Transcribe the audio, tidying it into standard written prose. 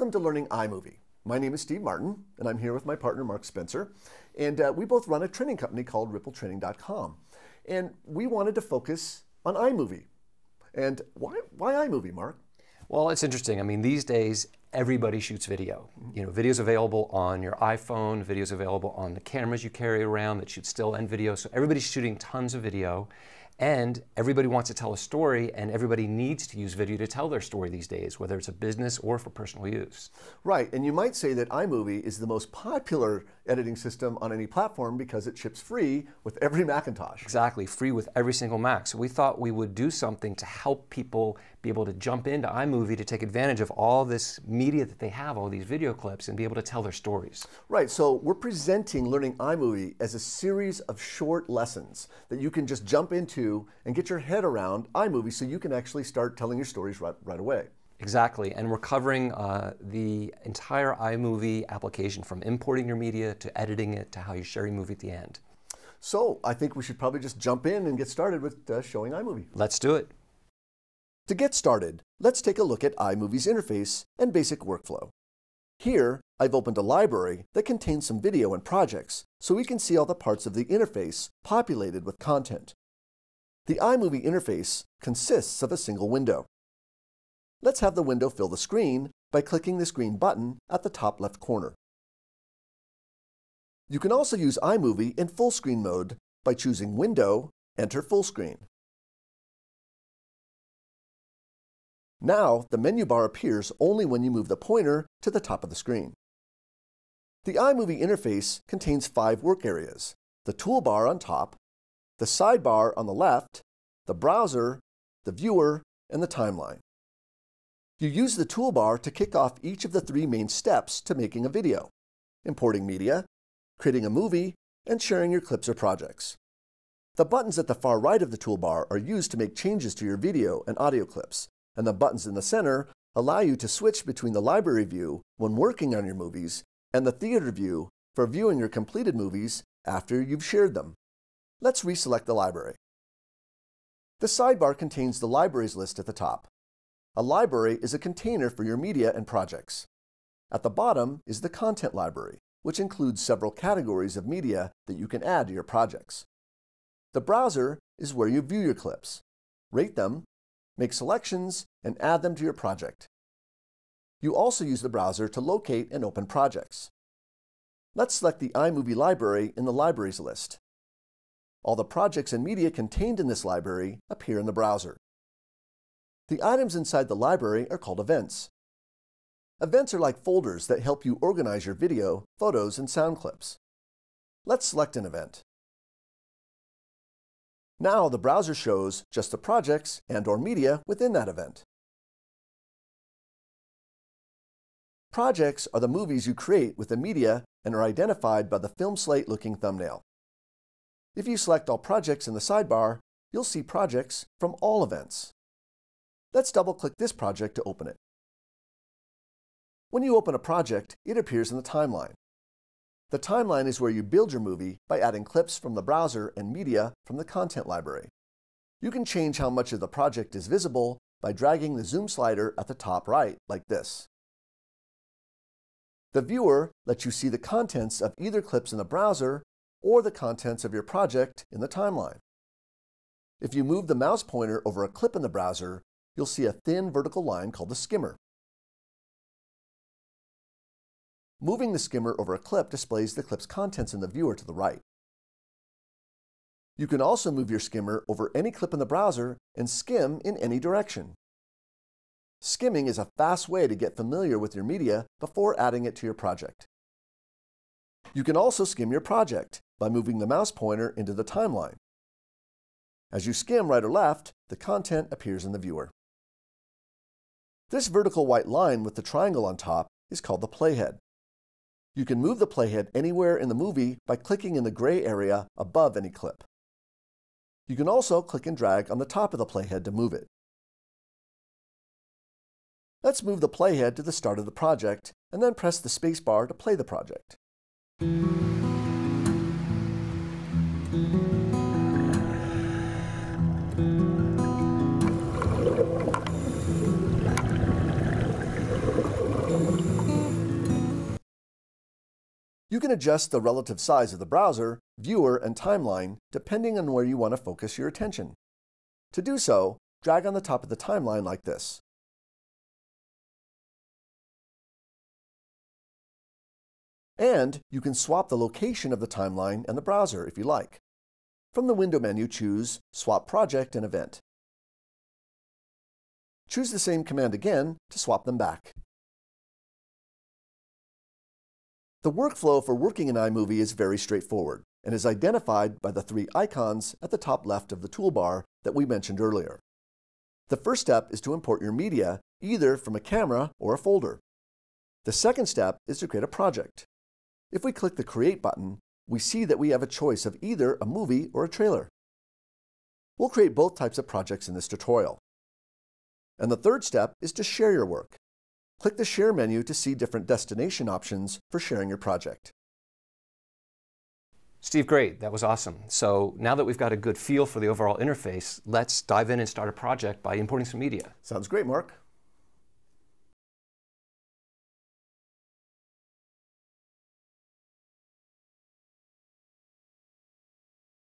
Welcome to Learning iMovie. My name is Steve Martin, and I'm here with my partner, Mark Spencer. And we both run a training company called RippleTraining.com. And we wanted to focus on iMovie. And why iMovie, Mark? Well, it's interesting. I mean, these days, everybody shoots video. You know, video's available on your iPhone, video's available on the cameras you carry around that shoot still and video. So everybody's shooting tons of video. And everybody wants to tell a story, and everybody needs to use video to tell their story these days, whether it's a business or for personal use. Right, and you might say that iMovie is the most popular editing system on any platform because it ships free with every Macintosh. Exactly, free with every single Mac. So we thought we would do something to help people be able to jump into iMovie to take advantage of all this media that they have, all these video clips, and be able to tell their stories. Right, so we're presenting Learning iMovie as a series of short lessons that you can just jump into and get your head around iMovie so you can actually start telling your stories right away. Exactly, and we're covering the entire iMovie application, from importing your media to editing it to how you share your movie at the end. So I think we should probably just jump in and get started with showing iMovie. Let's do it. To get started, let's take a look at iMovie's interface and basic workflow. Here, I've opened a library that contains some video and projects so we can see all the parts of the interface populated with content. The iMovie interface consists of a single window. Let's have the window fill the screen by clicking this green button at the top left corner. You can also use iMovie in full screen mode by choosing Window, Enter Full Screen. Now the menu bar appears only when you move the pointer to the top of the screen. The iMovie interface contains 5 work areas: the toolbar on top, the sidebar on the left, the browser, the viewer, and the timeline. You use the toolbar to kick off each of the 3 main steps to making a video: importing media, creating a movie, and sharing your clips or projects. The buttons at the far right of the toolbar are used to make changes to your video and audio clips, and the buttons in the center allow you to switch between the library view when working on your movies and the theater view for viewing your completed movies after you've shared them. Let's reselect the library. The sidebar contains the libraries list at the top. A library is a container for your media and projects. At the bottom is the content library, which includes several categories of media that you can add to your projects. The browser is where you view your clips, rate them, make selections, and add them to your project. You also use the browser to locate and open projects. Let's select the iMovie library in the libraries list. All the projects and media contained in this library appear in the browser. The items inside the library are called events. Events are like folders that help you organize your video, photos, and sound clips. Let's select an event. Now the browser shows just the projects and/or media within that event. Projects are the movies you create with the media and are identified by the film slate-looking thumbnail. If you select all projects in the sidebar, you'll see projects from all events. Let's double-click this project to open it. When you open a project, it appears in the timeline. The timeline is where you build your movie by adding clips from the browser and media from the content library. You can change how much of the project is visible by dragging the zoom slider at the top right, like this. The viewer lets you see the contents of either clips in the browser or the contents of your project in the timeline. If you move the mouse pointer over a clip in the browser, you'll see a thin vertical line called the skimmer. Moving the skimmer over a clip displays the clip's contents in the viewer to the right. You can also move your skimmer over any clip in the browser and skim in any direction. Skimming is a fast way to get familiar with your media before adding it to your project. You can also skim your project by moving the mouse pointer into the timeline. As you skim right or left, the content appears in the viewer. This vertical white line with the triangle on top is called the playhead. You can move the playhead anywhere in the movie by clicking in the gray area above any clip. You can also click and drag on the top of the playhead to move it. Let's move the playhead to the start of the project and then press the spacebar to play the project. You can adjust the relative size of the browser, viewer, and timeline depending on where you want to focus your attention. To do so, drag on the top of the timeline like this. And you can swap the location of the timeline and the browser if you like. From the window menu, choose Swap Project and Event. Choose the same command again to swap them back. The workflow for working in iMovie is very straightforward and is identified by the three icons at the top left of the toolbar that we mentioned earlier. The first step is to import your media, either from a camera or a folder. The second step is to create a project. If we click the Create button, we see that we have a choice of either a movie or a trailer. We'll create both types of projects in this tutorial. And the third step is to share your work. Click the Share menu to see different destination options for sharing your project. Steve, great. That was awesome. So now that we've got a good feel for the overall interface, let's dive in and start a project by importing some media. Sounds great, Mark.